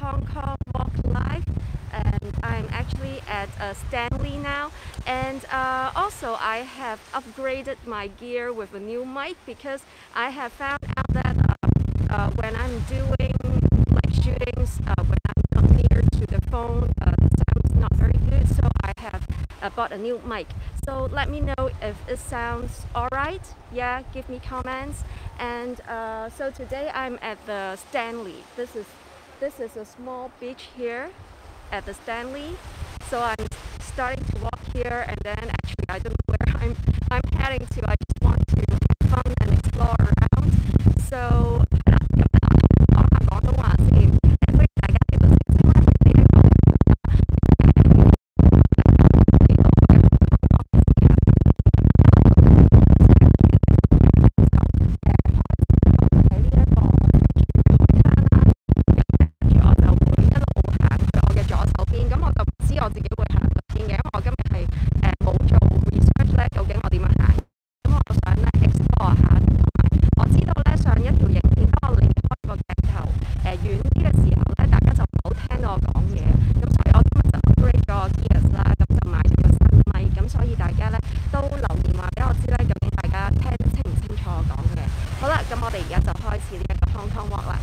Hong Kong Walk Live, and I'm actually at Stanley now. And also I have upgraded my gear with a new mic, because I have found out that when I'm doing like shootings, when I'm not near to the phone, the sound is not very good, so I have bought a new mic. So let me know if it sounds alright. Yeah, give me comments. And so today I'm at the Stanley. This is a small beach here at the Stanley. So I'm starting to walk here, and then actually I don't know where I'm heading to. I just want to have fun and explore around. So Hong Kong Walk Live.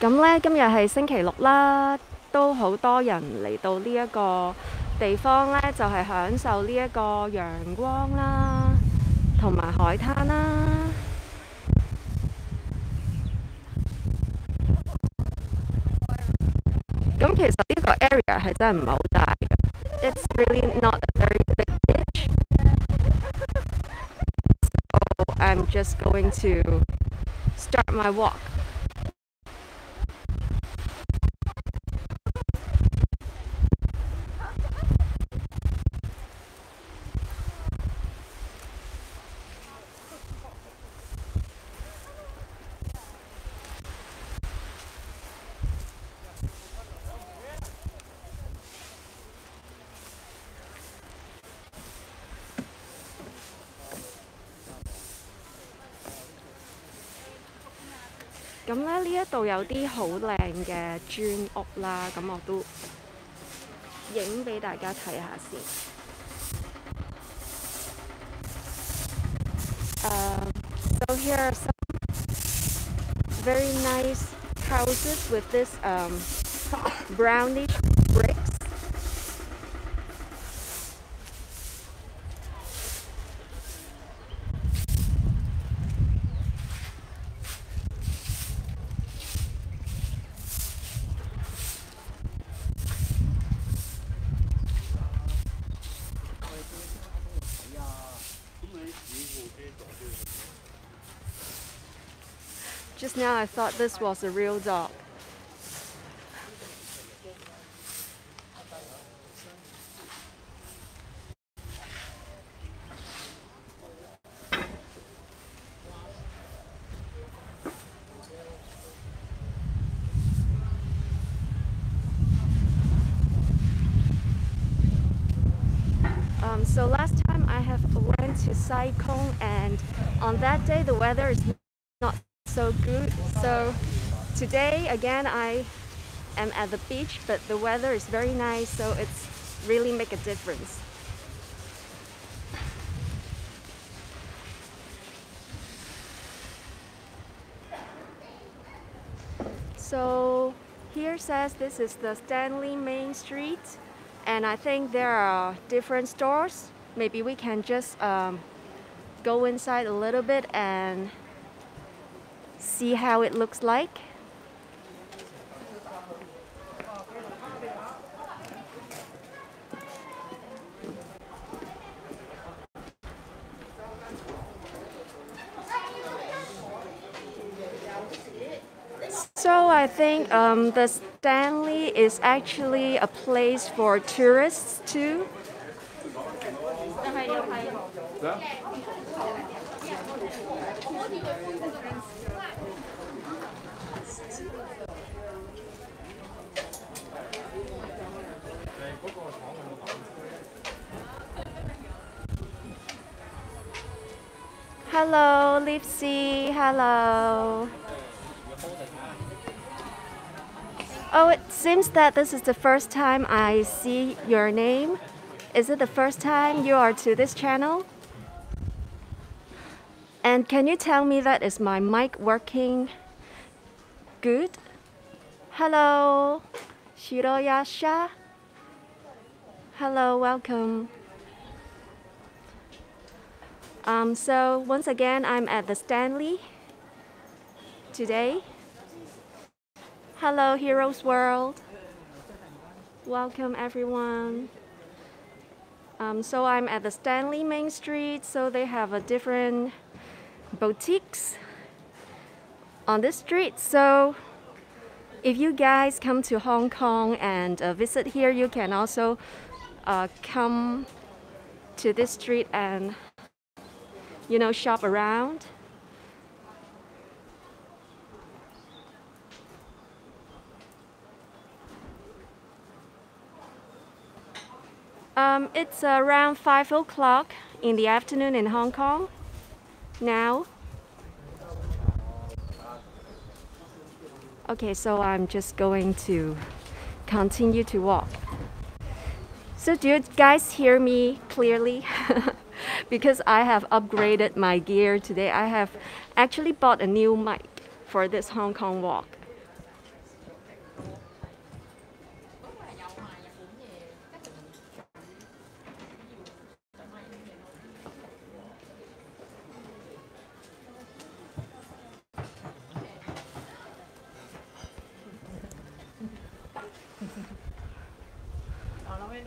咁咧，今日係星期六啦。 都好多人嚟到呢一個地方咧，就係享受呢一個陽光啦，同埋海灘啦。 咁其實呢個 area 係真係唔係好大嘅 ，It's really not a very big beach. So I'm just going to start my walk.咁咧呢一度有啲好靚嘅磚屋啦，咁我都影俾大家睇下先。So here are some very nice houses with this brownish bricks. Just now I thought this was a real dog. So last time I have went to Sai Kong, and on that day the weather is not so good, so today again I am at the beach, but the weather is very nice, so it's really make a difference. So here says this is the Stanley Main Street, and I think there are different stores. Maybe we can just go inside a little bit and see how it looks like. So I think the Stanley is actually a place for tourists too. Да? Hello, Lipsy. Hello. Oh, it seems that this is the first time I see your name. Is it the first time you are to this channel? And can you tell me that is my mic working good? Hello, Shiroyasha. Hello, welcome. So once again, I'm at the Stanley today. Hello, Heroes World. Welcome, everyone. So I'm at the Stanley Main Street. So they have a different boutiques on this street. So if you guys come to Hong Kong and visit here, you can also come to this street and shop around. It's around 5 o'clock in the afternoon in Hong Kong now. Okay, so I'm just going to continue to walk. So do you guys hear me clearly? Because I have upgraded my gear today. I have actually bought a new mic for this Hong Kong walk.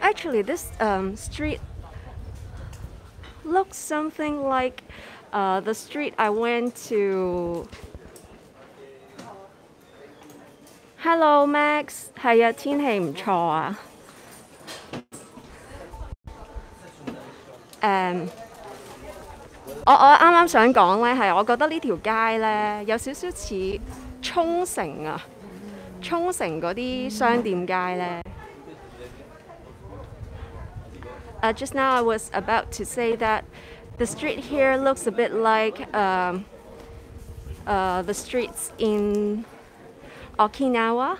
Actually, this street looks something like the street I went to. Hello, Max. 係啊，天氣唔錯啊。我啱啱想講咧，係我覺得呢條街咧有少少似沖繩啊，沖繩嗰啲商店街咧。Just now I was about to say that the street here looks a bit like the streets in Okinawa.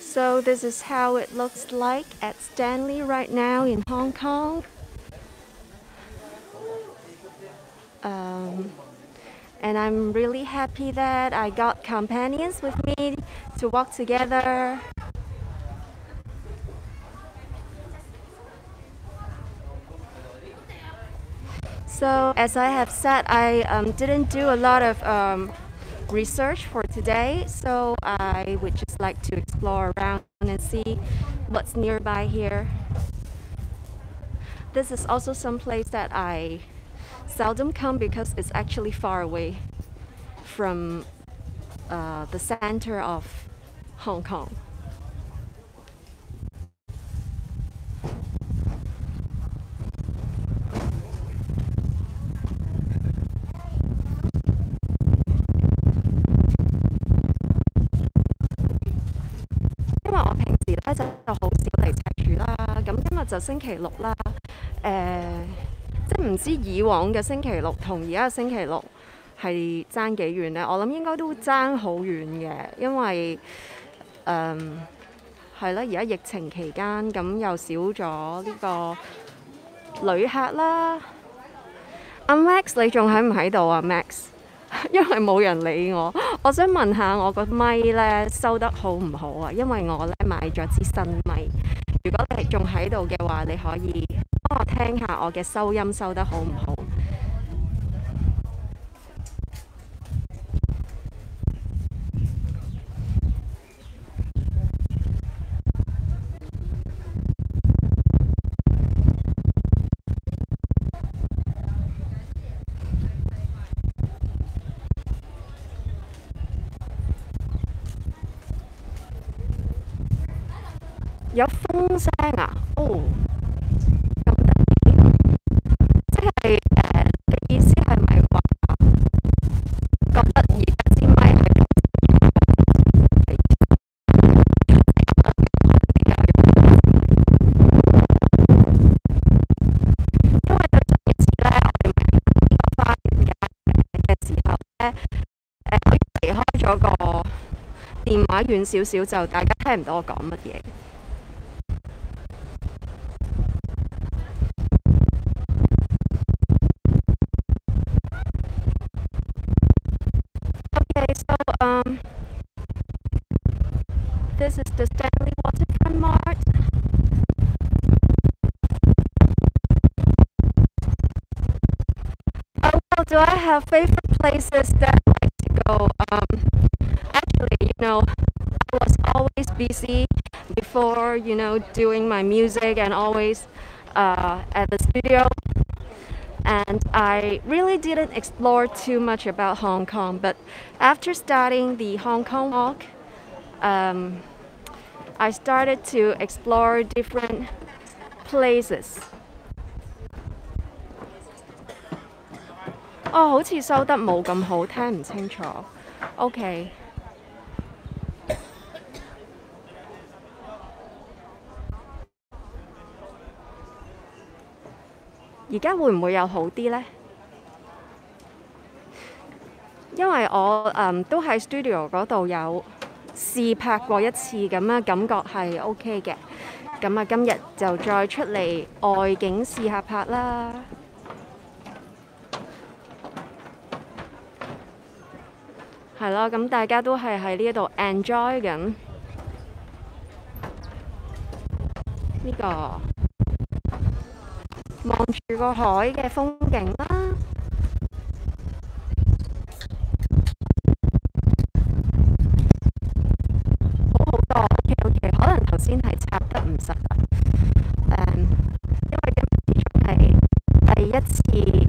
So this is how it looks like at Stanley right now in Hong Kong. And I'm really happy that I got companions with me to walk together. So as I have said, I didn't do a lot of research for today, so I would just like to explore around and see what's nearby here. This is also some place that I seldom come because it's actually far away from the center of Hong Kong. Max， 因為冇人理我，我想問下我個咪咧收得好唔好啊？因為我咧買咗支新咪，如果你仲喺度嘅話，你可以幫我聽下我嘅收音收得好唔好？有風聲啊！哦，咁得意，即係你意思係咪話覺得而家支咪係因為對上一次咧，我哋咪個花園嘅時候咧，我離開咗個電話遠少少，就大家聽唔到我講乜嘢。 This is the Stanley Waterfront Mart. Oh, well, do I have favorite places that I like to go? Actually, you know, I was always busy before, you know, doing my music and always at the studio. And I really didn't explore too much about Hong Kong. But after starting the Hong Kong walk, I started to explore different places. 哦，好似收得冇咁好，聽唔清楚。OK。而家會唔會有好啲呢？因為我都喺 studio 嗰度有。 試拍過一次咁啊，感覺係 OK 嘅。咁啊，今日就再出嚟外景試下拍啦。係咯，咁大家都係喺呢度 enjoy 緊呢個望住個海嘅風景啦。 先係插得唔實啊！因為今次係第一次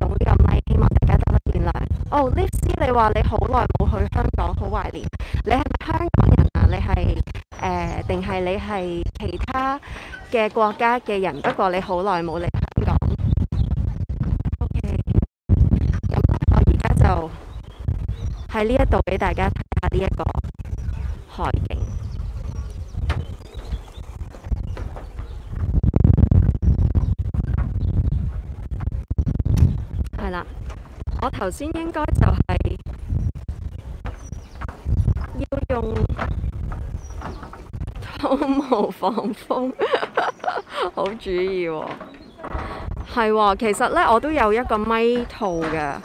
用呢個咪，希望大家多見諒。哦 ，Liz， 你話你好耐冇去香港，好懷念。你係咪香港人啊？你係定係你係其他嘅國家嘅人？不過你好耐冇嚟香港。OK， 咁我而家就喺呢一度俾大家睇下呢一個海景。 係啦，我頭先應該就係要用偷毛防風，好主意喎。係喎，其實咧我都有一個咪套嘅，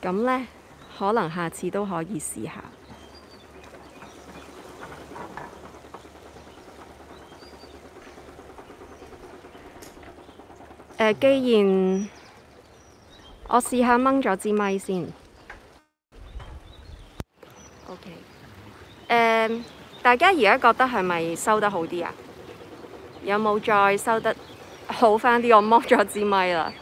咁咧可能下次都可以試下。 既然我試下掹咗支咪先 ，OK。大家而家覺得係咪收得好啲啊？有冇再收得好返啲？我剝咗支咪啦，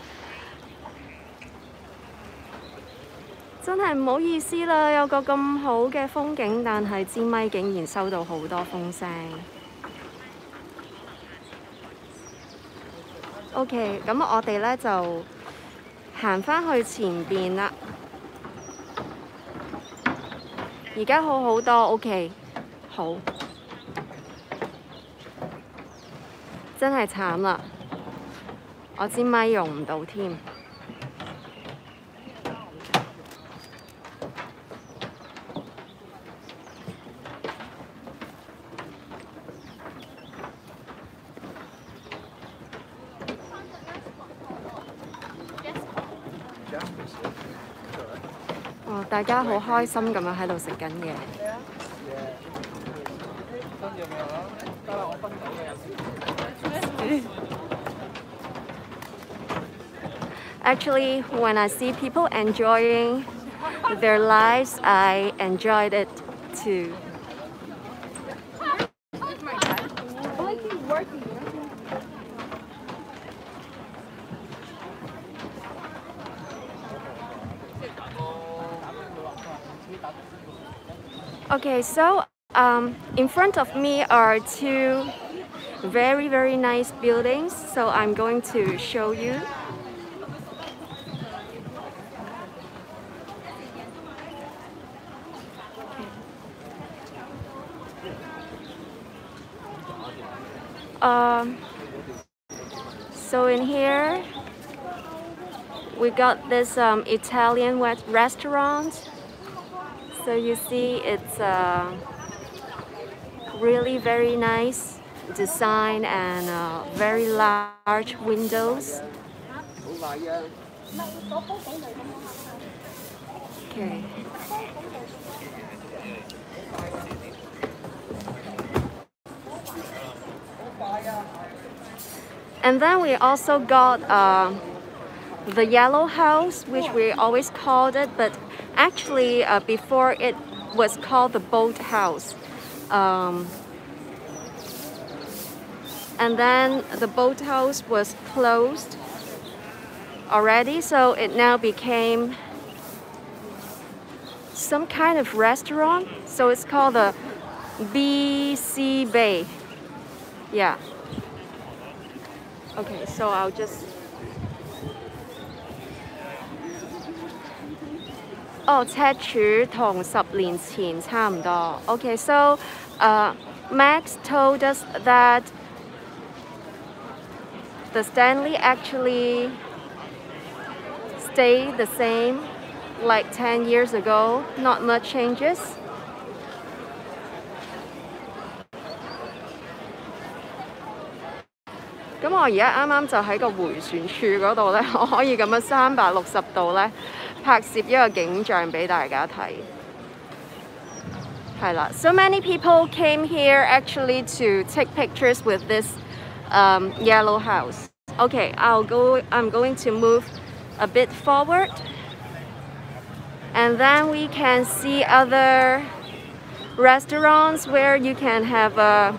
真係唔好意思啦。有個咁好嘅風景，但係支咪竟然收到好多風聲。 OK， 咁我哋咧就行返去前邊啦。而家好好多 ，OK， 好，真係慘啦！我支咪用唔到添。大家好開心咁樣喺度食緊嘢。新嘅咩啊？得啦，我分到嘅有少少。 Actually, when I see people enjoying their lives, I enjoyed it too. Okay, so in front of me are two very nice buildings, so I'm going to show you. So in here we got this Italian restaurant. So you see it's really very nice design and very large windows. Okay. And then we also got the Yellow House, which we always called it, but actually before it was called the Boat House. And then the Boat House was closed already, so it now became some kind of restaurant. So it's called the BC Bay. Yeah. Okay, so I'll just... Oh, 赤柱同10年前差唔多. Okay, so Max told us that the Stanley actually stayed the same like 10 years ago, not much changes. So I just arrived at the Wheel Street, I can take a 360 度 picture. So many people came here actually to take pictures with this yellow house. Okay, I'm going to move a bit forward. And then we can see other restaurants where you can have a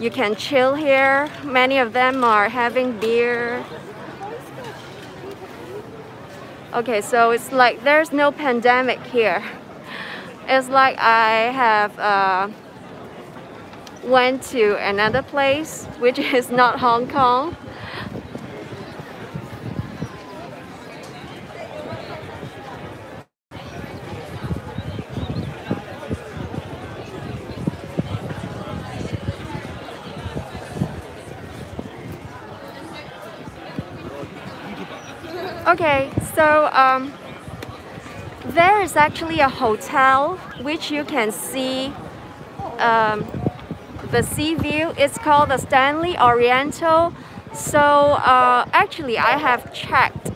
you can chill here. Many of them are having beer. Okay, so it's like there's no pandemic here. It's like I have went to another place, which is not Hong Kong. Okay, so there is actually a hotel which you can see the sea view. It's called the Stanley Oriental. So actually I have checked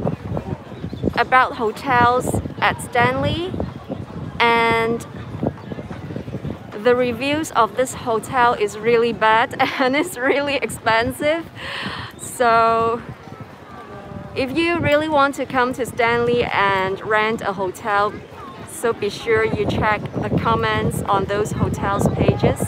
about hotels at Stanley, and the reviews of this hotel is really bad and it's really expensive. So if you really want to come to Stanley and rent a hotel, so be sure you check the comments on those hotels' pages.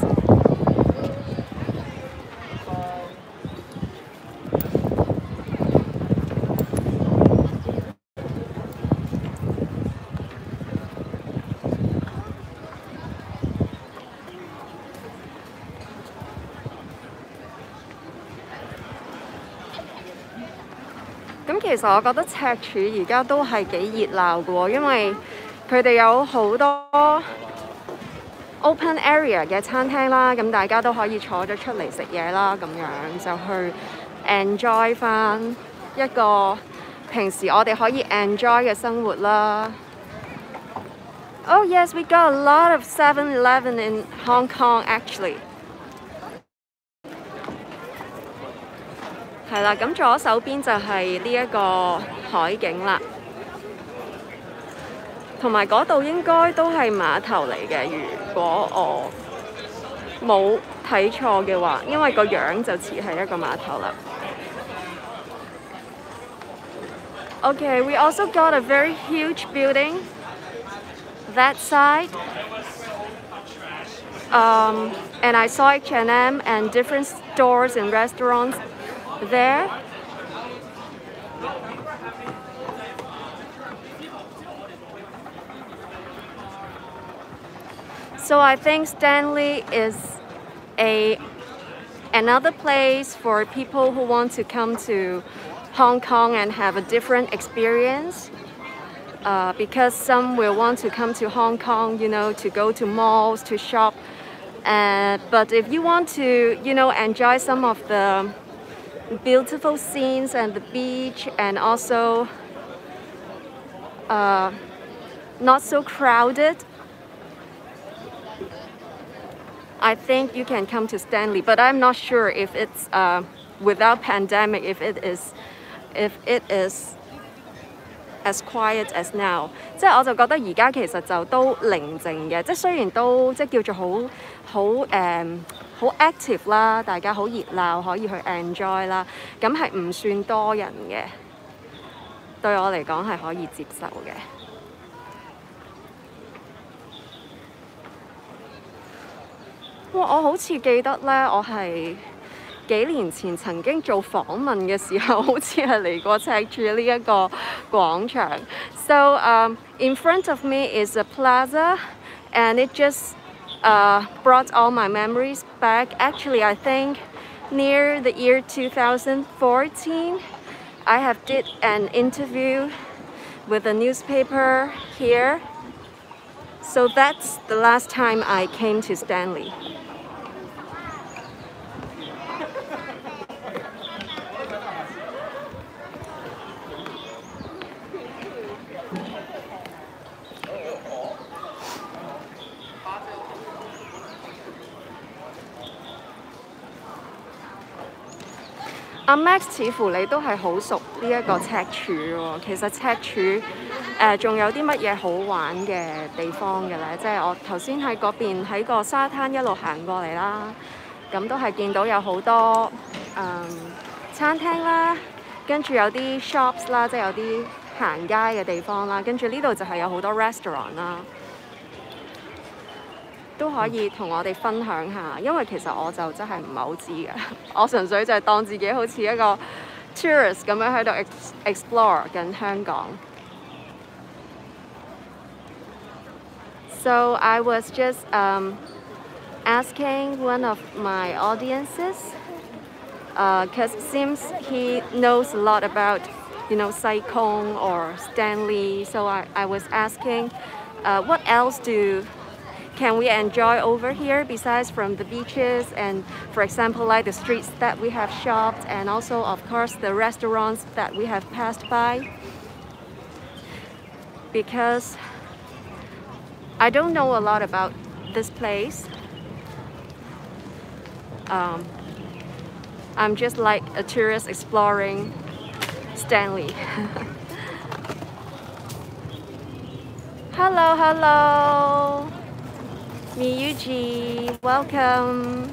其實我覺得赤柱而家都係幾熱鬧嘅喎，因為佢哋有好多 open area 嘅餐廳啦，咁大家都可以坐咗出嚟食嘢啦，咁樣就去 enjoy 翻一個平時我哋可以 enjoy 嘅生活啦。Oh yes, we got a lot of 7-Eleven in Hong Kong actually. 係啦，咁左手邊就係呢一個海景啦。同埋嗰度應該都係碼頭嚟嘅，如果我冇睇錯嘅話，因為個樣就似係一個碼頭啦。Okay, we also got a very huge building that side. And I saw H&M and different stores and restaurants there. So I think Stanley is another place for people who want to come to Hong Kong and have a different experience. Because some will want to come to Hong Kong, you know, to go to malls, to shop. But if you want to, you know, enjoy some of the beautiful scenes and the beach, and also not so crowded, I think you can come to Stanley. But I'm not sure if it's without pandemic, if it is as quiet as now， 即係我就覺得而家其實就都寧靜嘅，即係雖然都即係叫做好 active 啦，大家好熱鬧，可以去 enjoy 啦，咁係唔算多人嘅，對我嚟講係可以接受嘅。哇！我好似記得咧，我係幾年前曾經做訪問嘅時候，好似係嚟過赤柱呢一個廣場。So in front of me is a plaza, and it just brought all my memories back. Actually, I think near the year 2014, I have did an interview with a newspaper here. So that's the last time I came to Stanley. Max， 似乎你都係好熟呢一個赤柱喎。其實赤柱仲有啲乜嘢好玩嘅地方嘅咧？即係我頭先喺嗰邊喺個沙灘一路行過嚟啦，咁都係見到有好多餐廳啦，跟住有啲 shops 啦，即係有啲行街嘅地方啦。跟住呢度就係有好多 restaurant 啦，都可以同我哋分享下，因為其實我就真係唔係好知嘅，我純粹就係當自己好似一個 tourist 咁樣喺度 explore 緊香港。So I was just asking one of my audiences, because it seems he knows a lot about, you know, Sai Kong or Stanley. So I was asking, what else can we enjoy over here besides from the beaches and, for example, like the streets that we have shopped, and also, of course, the restaurants that we have passed by? Because I don't know a lot about this place. I'm just like a tourist exploring Stanley. Hello, hello. Miyuji, welcome.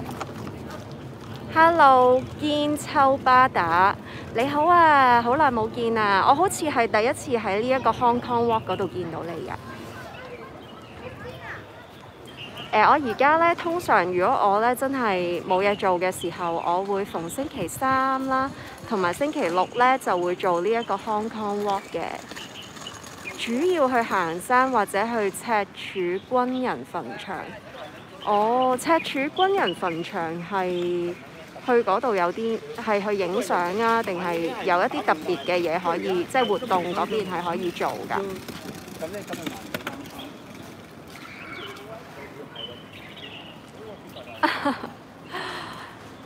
Hello， 堅秋巴打，你好啊，好耐冇見啊！我好似係第一次喺呢一個 Hong Kong Walk 嗰度見到你啊。我而家咧通常如果我咧真係冇嘢做嘅時候，我會逢星期三啦，同埋星期六咧就會做呢一個 Hong Kong Walk 嘅。主要去行山或者去赤柱軍人墳場。赤柱軍人墳場係去嗰度有啲係去影相啊，定係有一啲特別嘅嘢可以即係活動嗰邊係可以做㗎。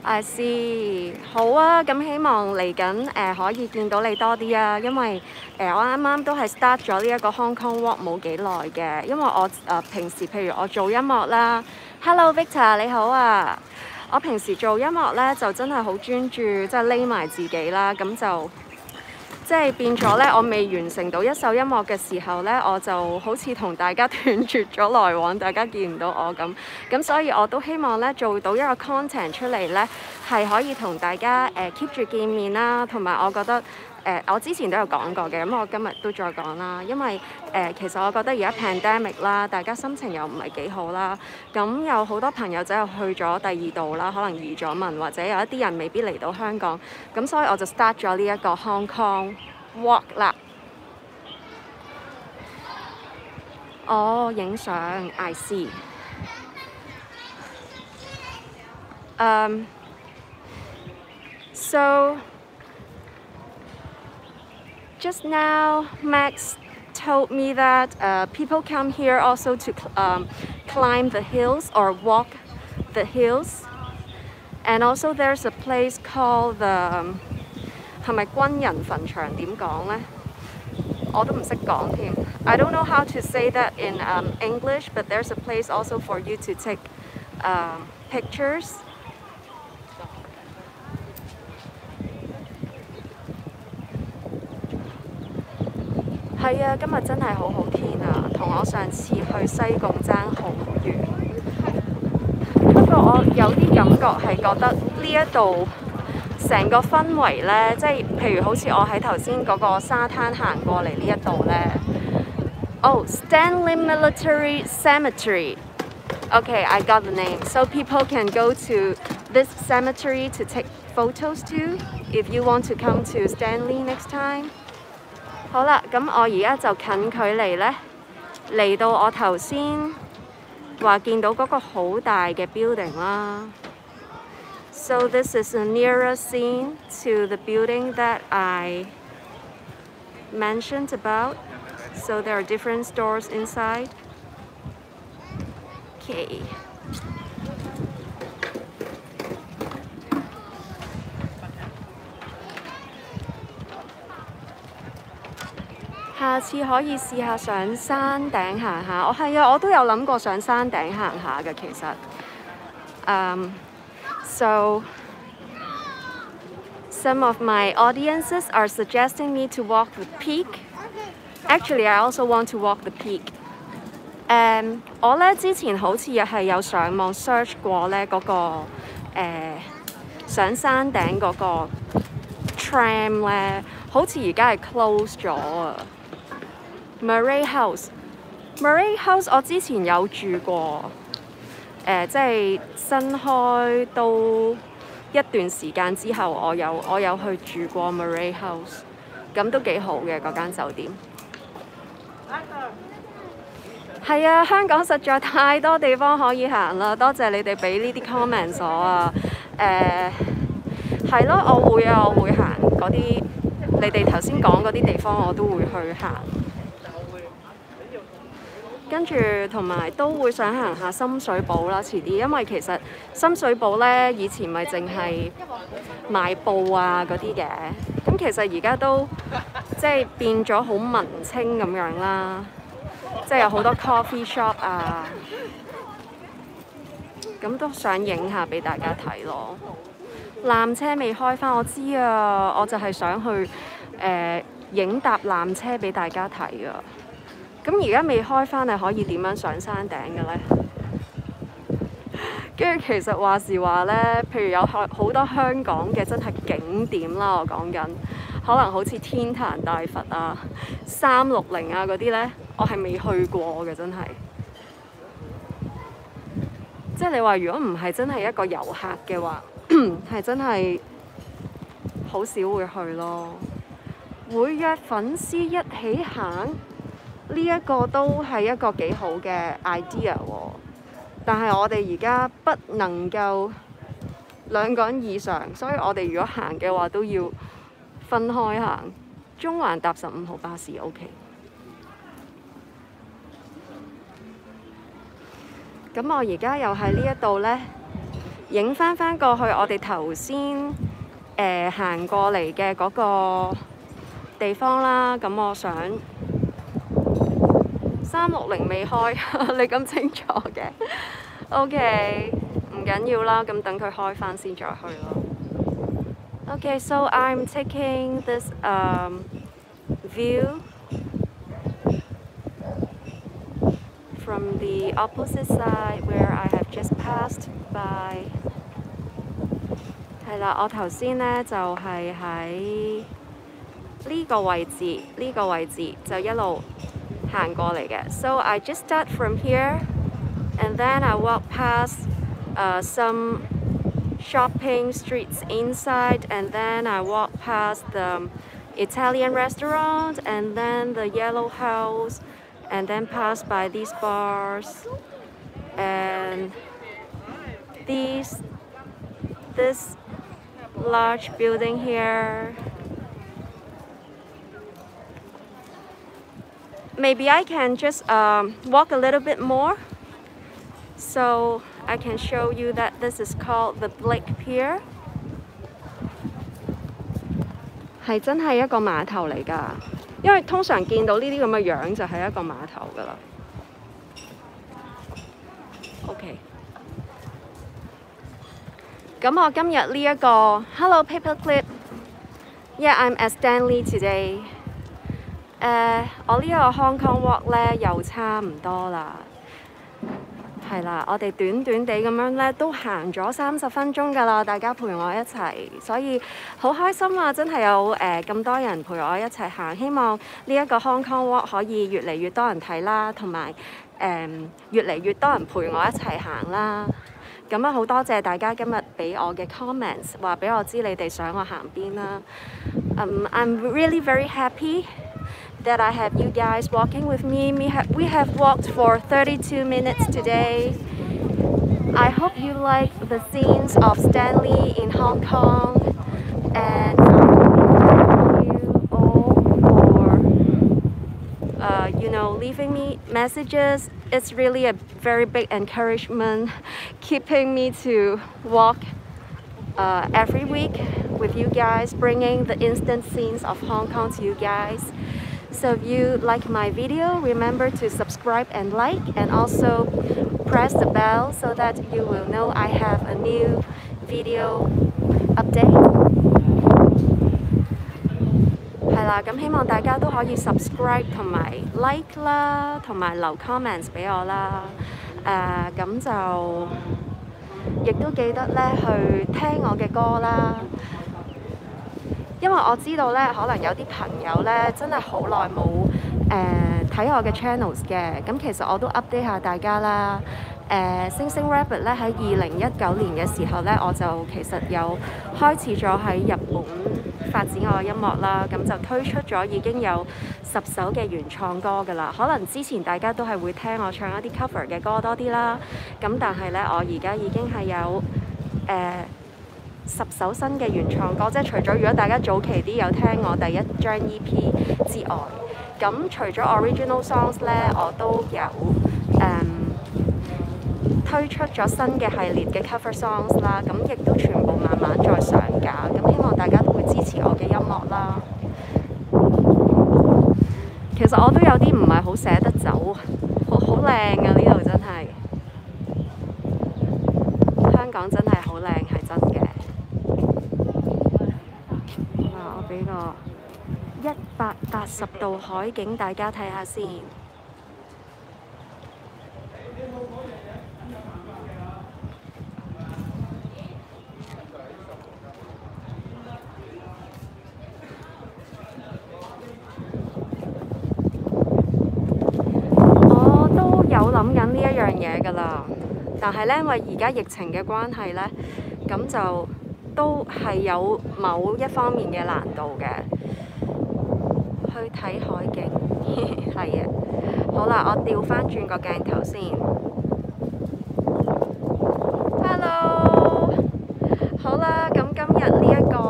I see， 好啊，咁希望嚟緊可以見到你多啲啊，因為我啱啱都係 start 咗呢一個 Hong Kong Walk 冇幾耐嘅，因為我平時譬如我做音樂啦 ，Hello Victor 你好啊，我平時做音樂咧就真係好專注，即係匿埋自己啦，咁就即係變咗咧，我未完成到一首音樂嘅時候咧，我就好似同大家斷絕咗來往，大家見唔到我咁。咁所以我都希望咧做到一個 content 出嚟咧，係可以同大家keep 住見面啦，同埋我覺得。 我之前都有講過嘅，咁我今日都再講啦，因為其實我覺得而家 pandemic 啦，大家心情又唔係幾好啦，咁有好多朋友仔又去咗第二度啦，可能移咗民，或者有一啲人未必嚟到香港，咁所以我就 start 咗呢一個 Hong Kong walk 啦。哦，影相 ，I see。Just now, Max told me that people come here also to climb the hills or walk the hills. And also there's a place called the... 係咪軍人墳場點講咧？我都唔識講添。I don't know how to say that in English, but there's a place also for you to take pictures. Yeah, 今日真係好好天啊，同我上次去西貢爭好遠。不過我有啲感覺係覺得呢一度成個氛圍咧，即係譬如好似我喺頭先嗰個沙灘行過嚟呢一度咧。Oh, Stanley Military Cemetery. Okay, I got the name. So people can go to this cemetery to take photos too. If you want to come to Stanley next time. 好啦，咁我而家就近距離咧，嚟到我頭先話見到嗰個好大嘅 building 啦。So this is a nearer scene to the building that I mentioned about. So there are different stores inside. Okay. 下次可以試下上山頂行下，我係啊，我都有諗過上山頂行下嘅，其實。So some of my audiences are suggesting me to walk the peak. Actually, I also want to walk the peak. 我咧之前好似係有上網 search 過咧嗰個上山頂嗰個 tram 咧，好似而家係 close 咗啊！ Murray House，Murray House 我之前有住過，即係新開到一段時間之後，我有去住過 Murray House， 咁都幾好嘅嗰間酒店。係啊，香港實在太多地方可以行啦，多謝你哋俾呢啲 comments 我啊。係咯，我會啊，我會行嗰啲你哋頭先講嗰啲地方，我都會去行。 跟住同埋都會想行下深水埗啦，遲啲，因為其實深水埗咧以前咪淨係賣布啊嗰啲嘅，咁其實而家都即係變咗好文青咁樣啦，即係有好多 coffee shop 啊，咁都想影下俾大家睇咯。纜車未開返，我知啊，我就係想去影搭纜車俾大家睇啊！ 咁而家未開返，係可以點樣上山頂嘅呢？跟住其實話時話呢，譬如有好多香港嘅真係景點啦，我講緊可能好似天壇大佛啊、360啊嗰啲呢，我係未去過嘅，真係。即係你話，如果唔係真係一個遊客嘅話，係真係好少會去咯。會約粉絲一起行。 呢一個都係一個幾好嘅 idea 喎，但係我哋而家不能夠兩個人以上，所以我哋如果行嘅話都要分開行。中環搭15號巴士 OK。咁我而家又喺呢一度呢，影翻過去我哋頭先行過嚟嘅嗰個地方啦。咁我想。 360未開，你咁清楚嘅 ？OK， 唔緊要啦，咁等佢開返先再去咯。Okay, so I'm taking this view from the opposite side where I have just passed by. 係啦，我頭先咧就係喺呢個位置，就一路行過嚟嘅。So I just start from here, and then I walk past some shopping streets inside, and then I walk past the Italian restaurant, and then the yellow house, and then pass by these bars and this large building here. Maybe I can just walk a little bit more so I can show you that this is called the Blake Pier. 係真係一個碼頭嚟㗎，因為通常見到呢啲咁嘅樣就係一個碼頭㗎啦。OK， 咁我今日呢一個 Hello Paperclip， Yeah I'm at Stanley today。我呢一個 Hong Kong Walk 咧又差唔多啦，係啦，我哋短短地咁樣咧都行咗30分鐘㗎啦，大家陪我一齊，所以好開心啊！真係有咁多人陪我一齊行，希望呢一個 Hong Kong Walk 可以越嚟越多人睇啦，同埋越嚟越多人陪我一齊行啦。咁啊，好多謝大家今日俾我嘅 comments， 話俾我知你哋想我行邊啦。I'm really very happy that I have you guys walking with me. We have walked for 32 minutes today. I hope you like the scenes of Stanley in Hong Kong, and thank you all for leaving me messages. It's really a very big encouragement, keeping me to walk every week with you guys, bringing the instant scenes of Hong Kong to you guys. So if you like my video, remember to subscribe and like, and also press the bell so that you will know I have a new video update. 係啦，咁希望大家都可以 subscribe 同埋 like 啦，同埋留 comments 俾我啦。咁就亦都記得咧去聽我嘅歌啦。 因為我知道咧，可能有啲朋友咧真係好耐冇睇我嘅 channels 嘅，咁其實我都 update 下大家啦。星星 Rabbit 咧喺2019年嘅時候咧，我就其實有開始咗喺日本發展我嘅音樂啦，咁就推出咗已經有10首嘅原創歌㗎啦。可能之前大家都係會聽我唱一啲 cover 嘅歌多啲啦，咁但係咧我而家已經係有10首新嘅原創歌，即係除咗如果大家早期啲有聽我第一張 EP 之外，咁除咗 original songs 咧，我都有推出咗新嘅系列嘅 cover songs 啦，咁亦都全部慢慢再上架，咁希望大家都會支持我嘅音樂啦。其實我都有啲唔係好捨得走，好靚啊！呢度真係香港真係好靚，係真嘅。 我俾個180度海景大家睇下先。我都有諗緊呢一樣嘢㗎啦，但係咧，因為而家疫情嘅關係咧，咁就 都係有某一方面嘅難度嘅，去睇海景係啊好啦，我調翻轉個鏡頭先。Hello， 好啦，咁今日呢一個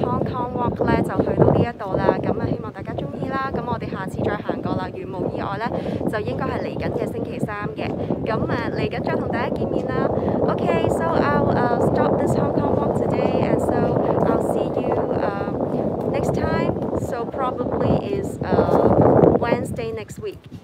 Hong Kong Walk 咧就去到呢一度啦，咁啊希望大家中意啦。咁我哋下次再行過啦，如無意外咧就應該係嚟緊嘅星期3嘅。咁啊嚟緊再同大家見面啦。Okay, so I'll stop this Hong Kong Walk today, and so I'll see you next time. So probably is Wednesday next week.